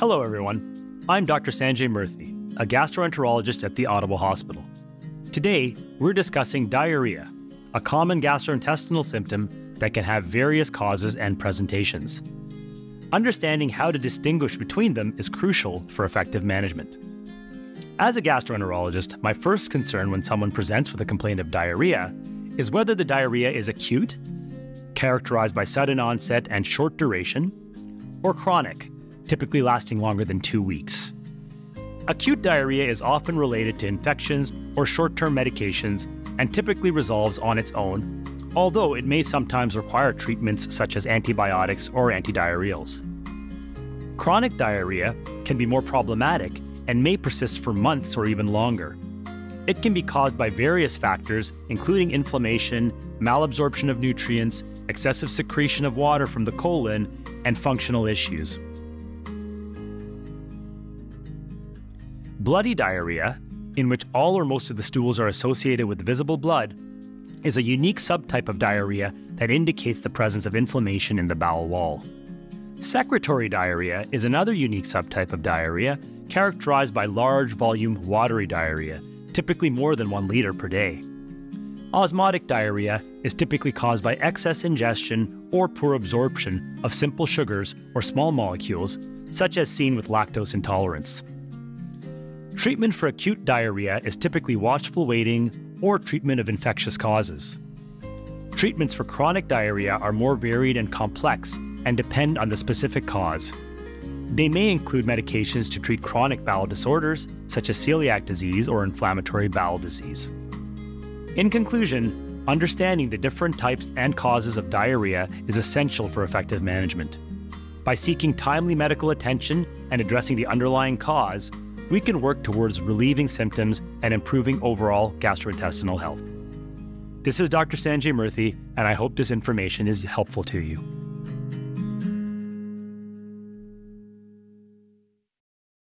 Hello everyone, I'm Dr. Sanjay Murthy, a gastroenterologist at the Ottawa Hospital. Today, we're discussing diarrhea, a common gastrointestinal symptom that can have various causes and presentations. Understanding how to distinguish between them is crucial for effective management. As a gastroenterologist, my first concern when someone presents with a complaint of diarrhea is whether the diarrhea is acute, characterized by sudden onset and short duration, or chronic, typically lasting longer than 2 weeks. Acute diarrhea is often related to infections or short-term medications and typically resolves on its own, although it may sometimes require treatments such as antibiotics or antidiarrheals. Chronic diarrhea can be more problematic and may persist for months or even longer. It can be caused by various factors, including inflammation, malabsorption of nutrients, excessive secretion of water from the colon, and functional issues. Bloody diarrhea, in which all or most of the stools are associated with visible blood, is a unique subtype of diarrhea that indicates the presence of inflammation in the bowel wall. Secretory diarrhea is another unique subtype of diarrhea characterized by large volume watery diarrhea, typically more than 1 liter per day. Osmotic diarrhea is typically caused by excess ingestion or poor absorption of simple sugars or small molecules, such as seen with lactose intolerance. Treatment for acute diarrhea is typically watchful waiting or treatment of infectious causes. Treatments for chronic diarrhea are more varied and complex and depend on the specific cause. They may include medications to treat chronic bowel disorders, such as celiac disease or inflammatory bowel disease. In conclusion, understanding the different types and causes of diarrhea is essential for effective management. By seeking timely medical attention and addressing the underlying cause, we can work towards relieving symptoms and improving overall gastrointestinal health. This is Dr. Sanjay Murthy, and I hope this information is helpful to you.